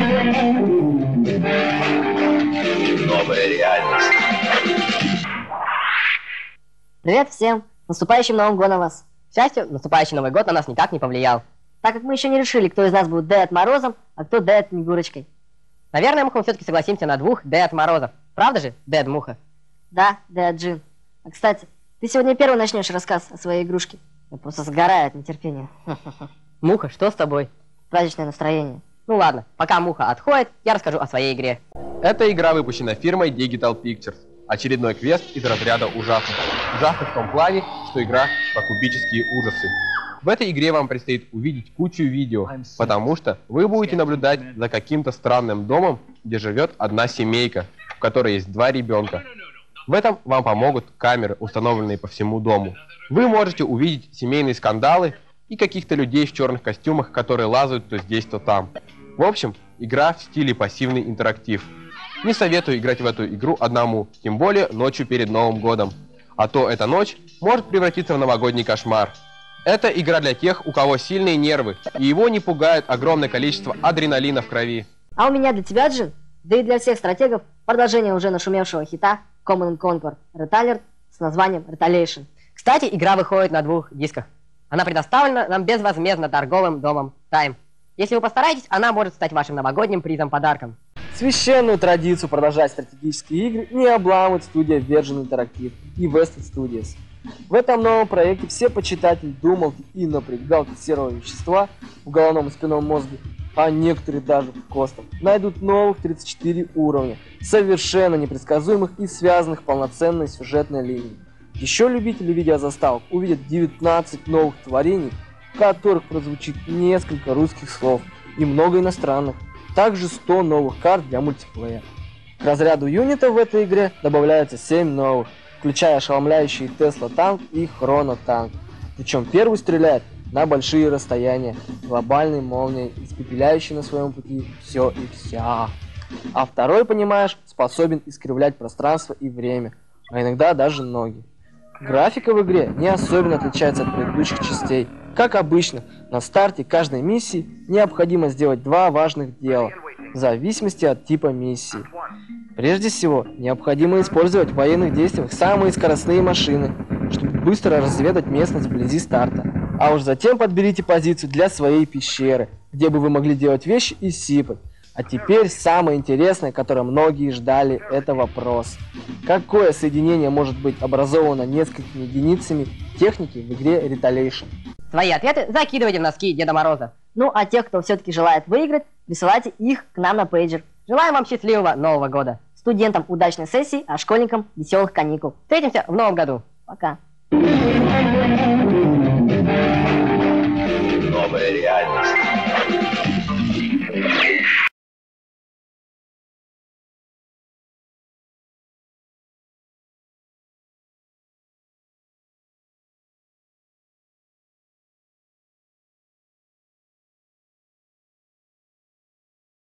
Новая реальность. Привет всем! Наступающим Новым годом вас! К счастью, наступающий Новый год на нас никак не повлиял, так как мы еще не решили, кто из нас будет Дед Морозом, а кто Дед Снегурочкой. Наверное, мы все-таки согласимся на двух Дед Морозов. Правда же, Дед Муха? Да, Дед Джин. А кстати, ты сегодня первый начнешь рассказ о своей игрушке. Я просто сгораю от нетерпения. Муха, что с тобой? Праздничное настроение. Ну ладно, пока Муха отходит, я расскажу о своей игре. Эта игра выпущена фирмой Digital Pictures. Очередной квест из разряда ужасных. Ужасных в том плане, что игра про кубические ужасы. В этой игре вам предстоит увидеть кучу видео, потому что вы будете наблюдать за каким-то странным домом, где живет одна семейка, в которой есть два ребенка. В этом вам помогут камеры, установленные по всему дому. Вы можете увидеть семейные скандалы и каких-то людей в черных костюмах, которые лазают то здесь, то там. В общем, игра в стиле пассивный интерактив. Не советую играть в эту игру одному, тем более ночью перед Новым годом. А то эта ночь может превратиться в новогодний кошмар. Это игра для тех, у кого сильные нервы, и его не пугает огромное количество адреналина в крови. А у меня для тебя, Джин, да и для всех стратегов, продолжение уже нашумевшего хита Command & Conquer: Red Alert с названием Retaliation. Кстати, игра выходит на двух дисках. Она предоставлена нам безвозмездно торговым домом Time. Если вы постараетесь, она может стать вашим новогодним призом-подарком. Священную традицию продолжать стратегические игры не обламывает студия Virgin Interactive и Western Studios. В этом новом проекте все почитатели думалки и напрягалки серого вещества в головном и спинном мозге, а некоторые даже в костах, найдут новых 34 уровня, совершенно непредсказуемых и связанных полноценной сюжетной линией. Еще любители видеозаставок увидят 19 новых творений, в которых прозвучит несколько русских слов и много иностранных, также 100 новых карт для мультиплеера. К разряду юнитов в этой игре добавляются 7 новых, включая ошеломляющие Тесла-танк и Хронотанк. Причем первый стреляет на большие расстояния, глобальной молнией, испепеляющей на своем пути все и вся. А второй, понимаешь, способен искривлять пространство и время, а иногда даже ноги. Графика в игре не особенно отличается от предыдущих частей. Как обычно, на старте каждой миссии необходимо сделать два важных дела, в зависимости от типа миссии. Прежде всего, необходимо использовать в военных действиях самые скоростные машины, чтобы быстро разведать местность вблизи старта. А уж затем подберите позицию для своей пещеры, где бы вы могли делать вещи и сипать. А теперь самое интересное, которое многие ждали, это вопрос. Какое соединение может быть образовано несколькими единицами техники в игре Retaliation? Свои ответы закидывайте в носки Деда Мороза. Ну а тех, кто все-таки желает выиграть, присылайте их к нам на пейджер. Желаем вам счастливого Нового года. Студентам удачной сессии, а школьникам веселых каникул. Встретимся в Новом году. Пока. Новая реальность.